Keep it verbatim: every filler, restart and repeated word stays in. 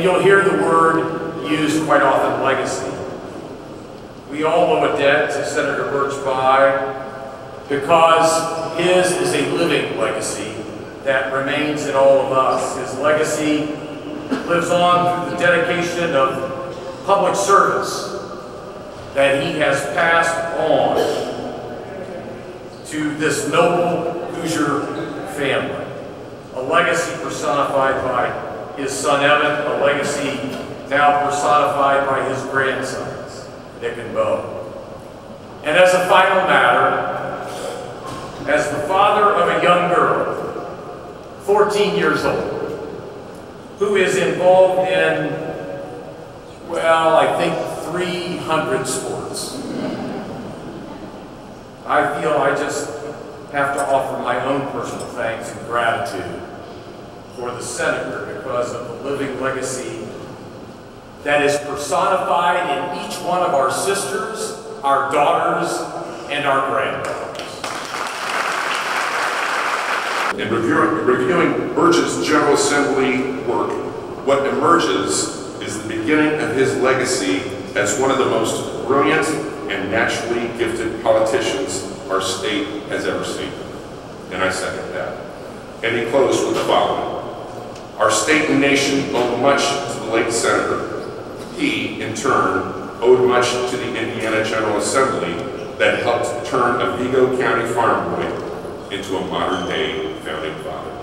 and you'll hear the word used quite often, legacy. We all owe a debt to Senator Birch Bayh because his is a living legacy that remains in all of us. His legacy lives on through the dedication of public service that he has passed on to this noble Hoosier family. A legacy personified by his son Evan, a legacy now personified by his grandsons, Nick and Bo. And as a final matter, as the father of a young girl, fourteen years old, who is involved in, well, I think three hundred sports, I feel I just have to offer my own personal thanks and gratitude for the senator because of the living legacy that is personified in each one of our sisters, our daughters, and our granddaughters. In reviewing, reviewing Birch's General Assembly work, what emerges is the beginning of his legacy as one of the most brilliant and naturally gifted politicians our state has ever seen. And I second that. And he closed with the following. Our state and nation owe much to the late senator. He, in turn, owed much to the Indiana General Assembly that helped turn a Vigo County farm boy into a modern-day founding father.